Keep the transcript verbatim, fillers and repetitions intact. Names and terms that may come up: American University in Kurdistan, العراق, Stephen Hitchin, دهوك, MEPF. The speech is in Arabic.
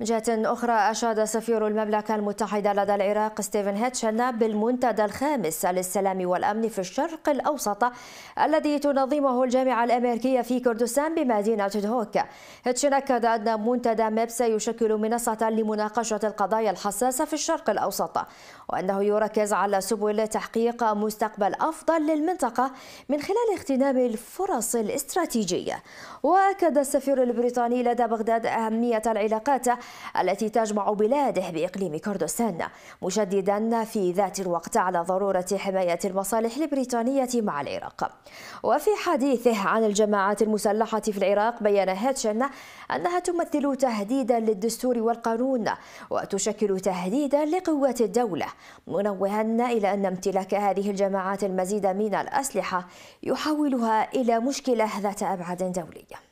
من جهة أخرى، أشاد سفير المملكة المتحدة لدى العراق ستيفن هيتشن بالمنتدى الخامس للسلام والأمن في الشرق الأوسط الذي تنظمه الجامعة الأمريكية في كردستان بمدينة دهوك. هيتشن أكد أن منتدى ميبس يشكل منصة لمناقشة القضايا الحساسة في الشرق الأوسط، وأنه يركز على سبل تحقيق مستقبل أفضل للمنطقة من خلال اغتنام الفرص الاستراتيجية. وأكد السفير البريطاني لدى بغداد أهمية العلاقات التي تجمع بلاده بإقليم كردستان، مشددا في ذات الوقت على ضرورة حماية المصالح البريطانية مع العراق. وفي حديثه عن الجماعات المسلحة في العراق، بيّن هيتشن أنها تمثل تهديدا للدستور والقانون وتشكل تهديدا لقوات الدولة، منوها إلى أن امتلاك هذه الجماعات المزيد من الأسلحة يحولها إلى مشكلة ذات أبعاد دولية.